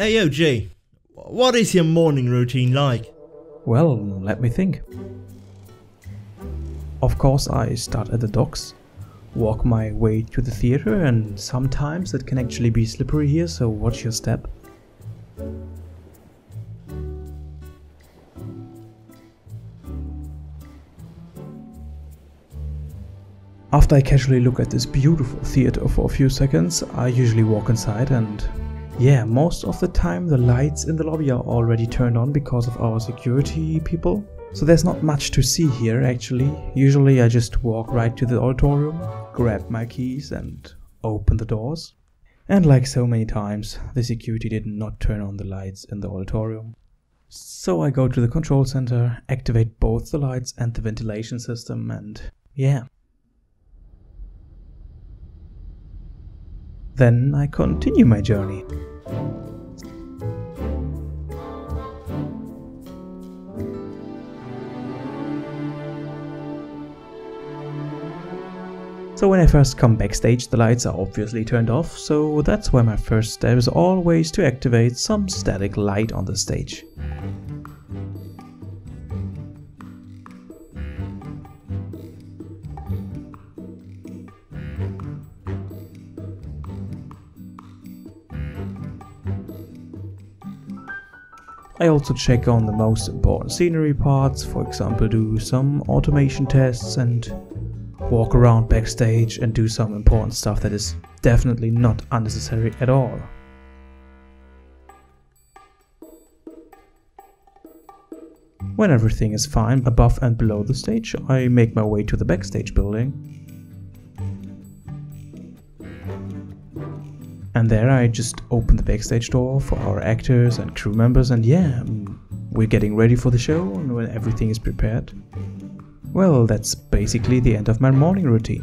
Hey OG, what is your morning routine like? Well, let me think. Of course I start at the docks, walk my way to the theater, and sometimes it can actually be slippery here, so watch your step. After I casually look at this beautiful theater for a few seconds, I usually walk inside and yeah, most of the time the lights in the lobby are already turned on because of our security people. So there's not much to see here actually. Usually I just walk right to the auditorium, grab my keys and open the doors. And like so many times, the security did not turn on the lights in the auditorium. So I go to the control center, activate both the lights and the ventilation system, and yeah. Then I continue my journey. So when I first come backstage, the lights are obviously turned off, so that's why my first step is always to activate some static light on the stage. I also check on the most important scenery parts, for example do some automation tests and walk around backstage and do some important stuff that is definitely not unnecessary at all. When everything is fine above and below the stage, I make my way to the backstage building. And there I just open the backstage door for our actors and crew members, and yeah, we're getting ready for the show, and when everything is prepared. Well, that's basically the end of my morning routine.